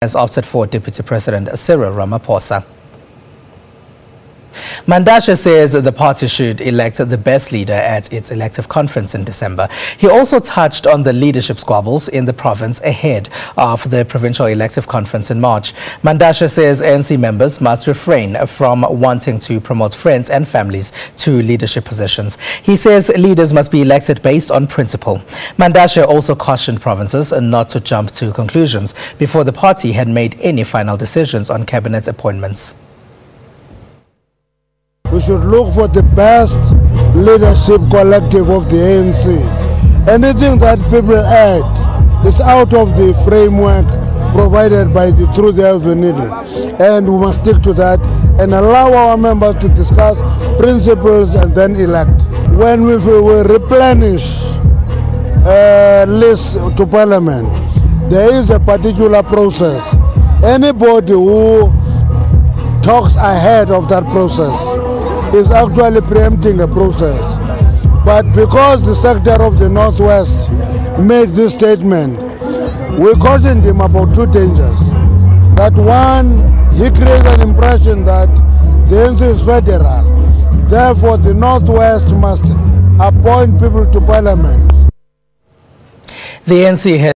has opted for Deputy President Cyril Ramaphosa. Mantashe says the party should elect the best leader at its elective conference in December. He also touched on the leadership squabbles in the province ahead of the provincial elective conference in March. Mantashe says ANC members must refrain from wanting to promote friends and families to leadership positions. He says leaders must be elected based on principle. Mantashe also cautioned provinces not to jump to conclusions before the party had made any final decisions on cabinet appointments. We should look for the best leadership collective of the ANC. Anything that people add is out of the framework provided by the Through the Elven Needle. And we must stick to that and allow our members to discuss principles and then elect. When we will replenish lists to Parliament, there is a particular process. Anybody who talks ahead of that process is actually preempting a process. But because the sector of the Northwest made this statement, we cautioned him about two dangers. That one, he creates an impression that the ANC is federal. Therefore, the Northwest must appoint people to Parliament. The ANC has